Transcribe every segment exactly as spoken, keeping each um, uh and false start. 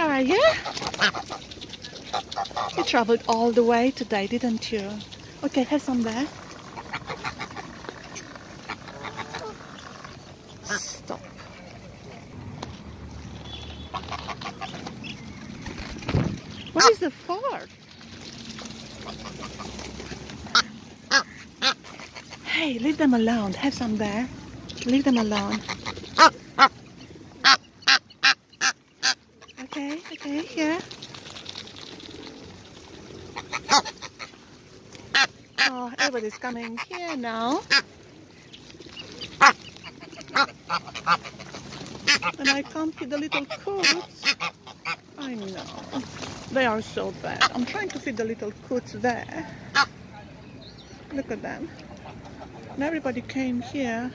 How are you? You traveled all the way today, didn't you? Okay, have some there. Stop. What is the fart? Hey, leave them alone. Have some there. Leave them alone. Okay, okay, yeah. Oh, everybody's coming here now. When I come feed the little coots, I know, they are so bad. I'm trying to feed the little coots there. Look at them. And everybody came here.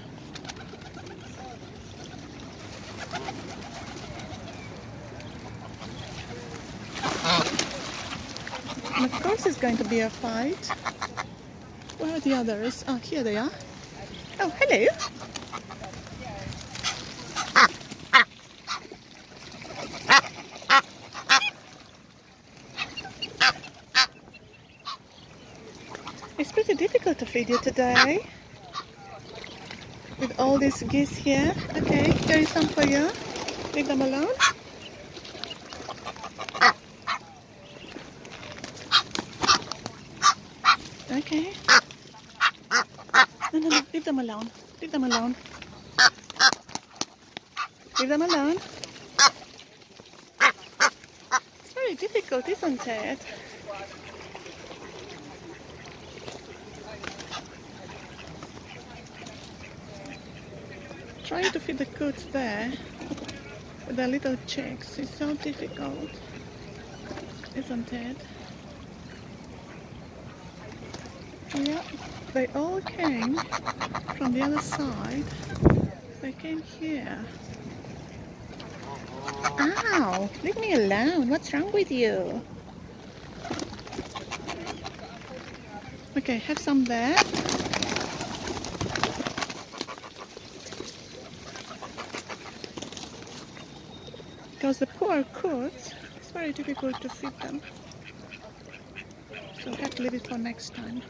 And of course it's going to be a fight. Where are the others? Oh, here they are. Oh, hello. It's pretty difficult to feed you today. With all these geese here. Okay, here is some for you. Leave them alone. Okay. No, no, no, leave them alone. Leave them alone. Leave them alone. It's very difficult, isn't it? Trying to feed the coots there with their little chicks is so difficult, isn't it? Yeah, they all came from the other side. They came here. Ow! Leave me alone. What's wrong with you? Okay, have some there. Because the poor coots, it's very difficult to feed them. So I have to leave it for next time.